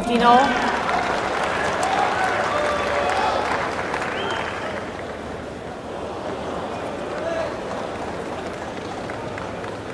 50 now.